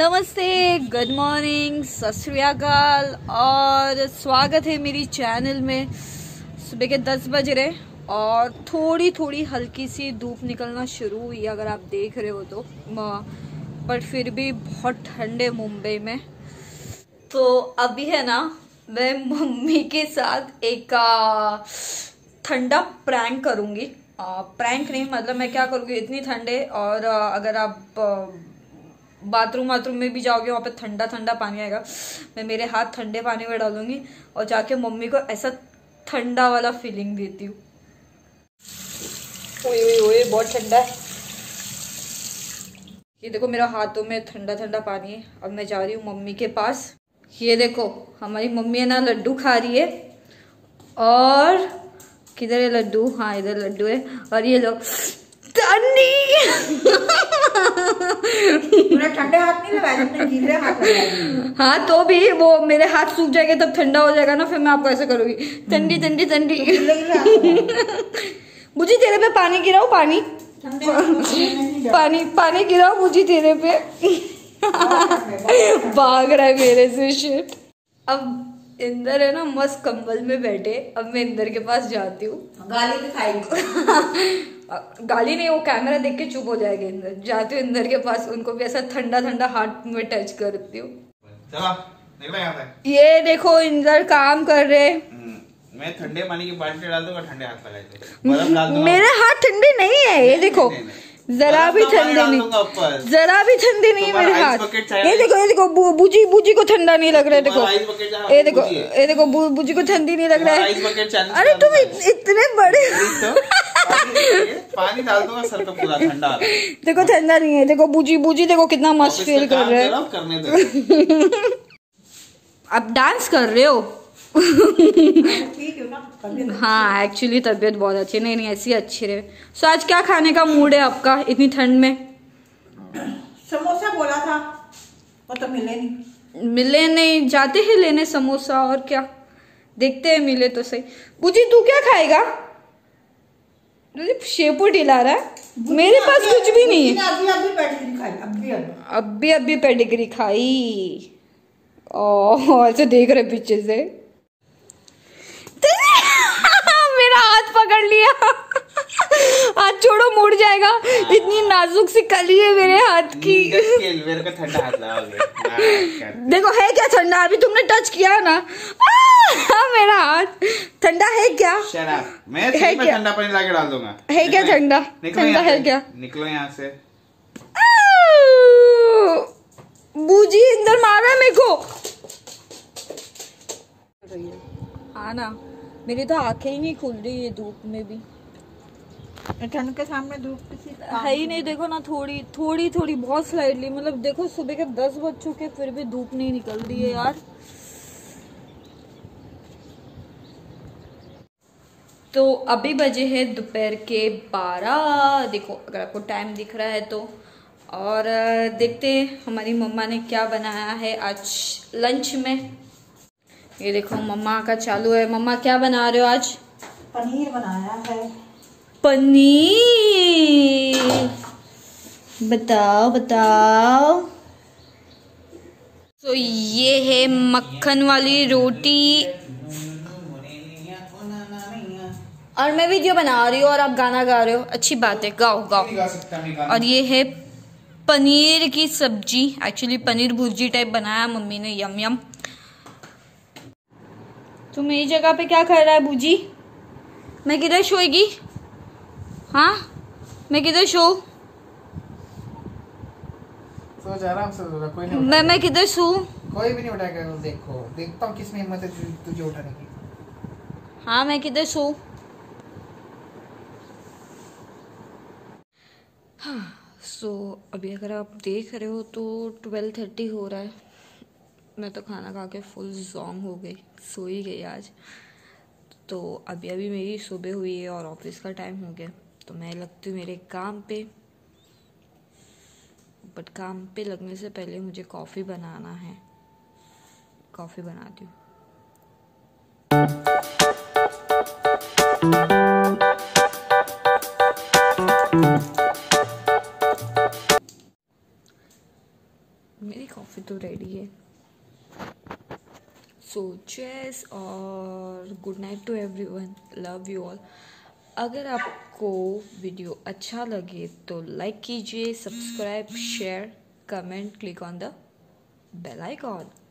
नमस्ते, good morning, सत श्री अकाल और स्वागत है मेरी चैनल में। सुबह के 10 बज रहे और थोड़ी थोड़ी हल्की सी धूप निकलना शुरू हुई, अगर आप देख रहे हो तो, बट फिर भी बहुत ठंडे मुंबई में। तो अभी है ना, मैं मम्मी के साथ एक ठंडा प्रैंक करूँगी। प्रैंक नहीं, मतलब मैं क्या करूँगी, इतनी ठंडे और अगर आप बाथरूम में भी जाओगे वहाँ पे ठंडा ठंडा पानी आएगा। मैं मेरे हाथ ठंडे पानी में डालूंगी और जाके मम्मी को ऐसा ठंडा वाला फीलिंग देती हूँ। ओए ओए ओए, बहुत ठंडा है। ये देखो, मेरा हाथों में ठंडा ठंडा पानी है। अब मैं जा रही हूँ मम्मी के पास। ये देखो, हमारी मम्मी है ना, लड्डू खा रही है। और किधर है लड्डू? हाँ, इधर लड्डू है। और ये लोग ठंडे हाथ नहीं लगाया, हाथ लगा। हाँ, तो भी वो मेरे हाथ सूख जाएंगे, तब ठंडा हो जाएगा ना, फिर मैं आपको ऐसे करूंगी ठंडी ठंडी ठंडी। मुझे तेरे पे पानी गिराओ, पानी पानी पानी गिराओ मुझे तेरे पे। भाग रहा है मेरे से, शिट। अब इंदर है ना, मस्त कंबल में बैठे। अब मैं इंदर के पास जाती हूँ, गाली खाएगी। गाली नहीं, वो कैमरा देख के चुप हो जाएगा। इंदर जाती हूँ इंदर के पास, उनको भी ऐसा ठंडा ठंडा हाथ में टच करती हूँ। ये देखो, इंदर काम कर रहे। मैं ठंडे पानी की बाल्टी डाल दूंगा, ठंडे हाथ लगा दूंगा। मेरे हाथ ठंडे नहीं है, ये देखो, जरा भी ठंडे नहीं, जरा भी ठंडे नहीं मेरे हाथ। ये देखो, बूजी को ठंडा नहीं लग रहा है। देखो, ये देखो बूजी को ठंडी नहीं लग रहा है। अरे तुम इतने बड़े, पानी डाल दूंगा सर पे पूरा, ठंडा। देखो ठंडा नहीं है। देखो बूजी देखो कितना मस्त फील कर रहे हैं। करने दो। आप डांस कर रहे हो? ठीक है ना? हाँ, एक्चुअली तबीयत बहुत अच्छी नहीं, ऐसी अच्छी रहे। सो आज क्या खाने का मूड है आपका इतनी ठंड में? समोसा बोला था, वो तो मिले नहीं। जाते हैं लेने समोसा, और क्या, देखते हैं मिले तो सही। बूजी तू क्या खाएगा? शेपू ढिला रहा है, मेरे पास कुछ भी नहीं है। अभी पेडिग्री खाई। और ऐसे देख रहे पीछे से, मेरा हाथ पकड़ लिया। हाथ छोड़ो, मुड़ जाएगा। इतनी नाजुक सी कली है मेरे हाथ की। मेरे को ठंडा हाथ लगा गया। देखो है क्या ठंडा? अभी तुमने टच किया ना। मेरा हाथ ठंडा है क्या? मैं ठंडा पानी लाके डाल दूंगा। है क्या ठंडा? ठंडा है क्या? निकलो यहाँ से। बूजी इंदर मारा मेरे को। हाँ ना, मेरी तो आंखें ही नहीं खुल रही है धूप में भी। ठंड के सामने धूप किसी है ही नहीं। देखो ना, थोड़ी बहुत स्लाइडली, मतलब देखो सुबह के 10 बज चुके फिर भी धूप नहीं निकल रही है यार। तो अभी बजे है दोपहर के 12। देखो, अगर आपको टाइम दिख रहा है तो। और देखते हैं हमारी मम्मा ने क्या बनाया है आज लंच में। ये देखो, मम्मा का चालू है। मम्मा क्या बना रहे हो आज? पनीर बनाया है। पनीर, बताओ बताओ। तो ये है मक्खन वाली रोटी। और मैं वीडियो बना रही हूँ और आप गाना गा रहे हो, अच्छी बात है, गाओ। और ये है पनीर की सब्जी, एक्चुअली पनीर भुर्जी टाइप बनाया मम्मी ने, यम यम। तुम मेरी जगह पे क्या कर रहा है बूजी? मैं किधर सोएगी? हाँ, मैं किधर सो? मैं किधर सो? कोई भी नहीं उठाएगा। देखो, देखता हूँ किसमें हिम्मत है तुझे उठाने की। हाँ, मैं किधर सो? हाँ, सो अभी अगर आप देख रहे हो तो 12:30 हो रहा है। मैं तो खाना खा के फुल जोंग हो गई, सो ही गई आज। तो अभी मेरी सुबह हुई है और ऑफिस का टाइम हो गया, तो मैं लगती हूँ मेरे काम पे। बट काम पे लगने से पहले मुझे कॉफ़ी बनाना है, कॉफ़ी बनाती हूँ। मेरी कॉफ़ी तो रेडी है। सो चेस और good night to everyone, love you all. अगर आपको वीडियो अच्छा लगे तो लाइक कीजिए, subscribe, share, comment, click on the bell icon.